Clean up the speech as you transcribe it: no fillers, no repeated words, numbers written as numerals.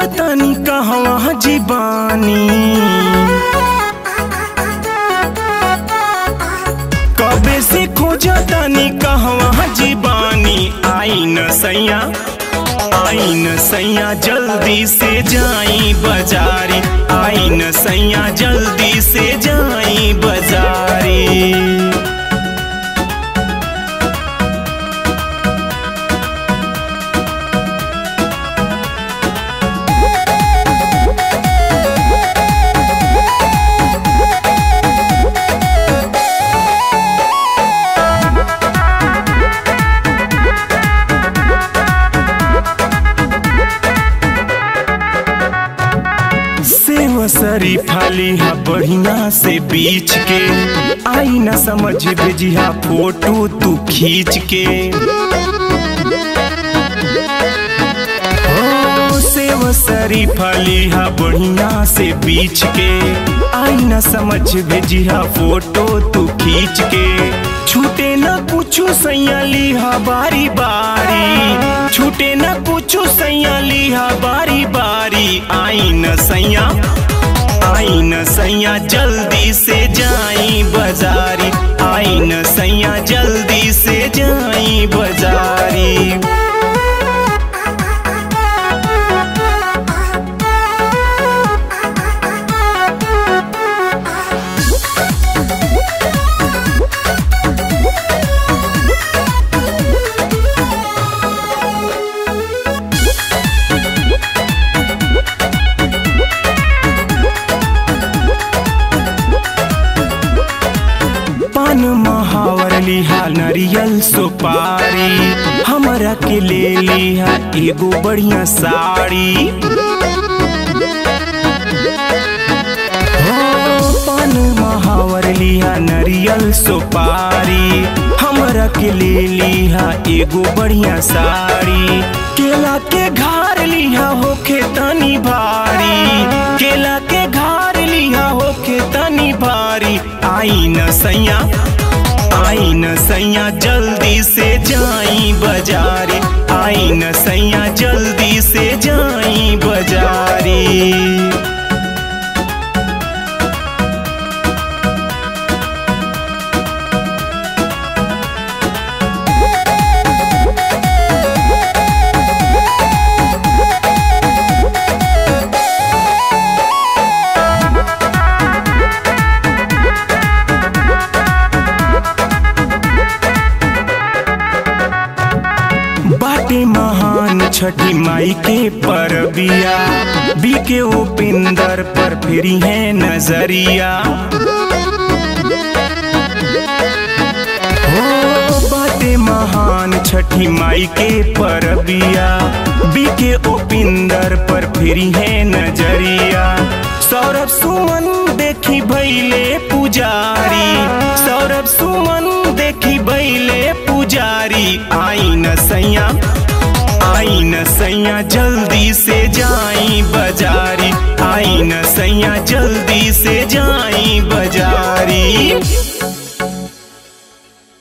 जो तनी कहवा जीवानी कबे से खोज तनी कहवा जीवानी आई न सैया जल्दी से जाई बजारी आई न सैया जल्दी से जाई बजारी। सरी फाली हा बढ़िया से बीच के आई ना समझ भेजिया फोटो तू खींच के ओ सेव सरी फाली हा बढ़िया से बीच के आई ना समझ भेजिया फोटो तू खींच के छूटे ना पूछू सैया लिहा बारी बारी छूटे ना पूछू सैया लिहा बारी बारी आई न सैया जल्दी से जाई बजारी आई न सैया जल्दी से जाई बजारी। नरियल सुपारी हमरा के ले लिहा एगो बढ़िया साड़ी हो पान महावर लिहा नरियल सुपारी हमरा के ले लिहा एगो बढ़िया साड़ी केला के घार लिहा होके तनी भारी केला के घार लिहा होके तनी भारी आई न सैया जल्दी से जाई बजारी आई न सैया जल्दी से जाई बजारी। छठी माई के परबिया बीके उपेंद्र पर फेरी है नजरिया हो बातें महान छठी माई के परबिया बीके उपेंद्र पर फेरी है नजरिया सौरभ सुमन देखी भैले पुजारी सौरभ सुमन देखी भैले पुजारी आई न सैया जल्दी से जाई बजारी आई न सैया जल्दी से जाई।